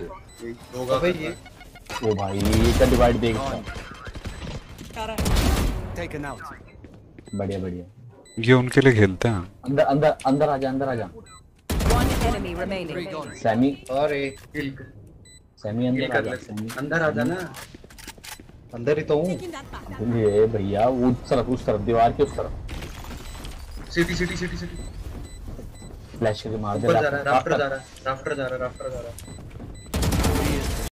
होगा ओ भाई इसका डिवाइड देख टेकन आउट बढ़िया बढ़िया ये उनके लिए खेलते हैं अंदर अंदर अंदर आ जा सैमी और एक किल सैमी अंदर आ जा ना अंदर ही तो हूं ये भैया वो उस तरफ दीवार के उस तरफ सिटी सिटी सिटी सिटी फ्लैश करके मार दे राफ्टर जा रहा राफ्टर जा रहा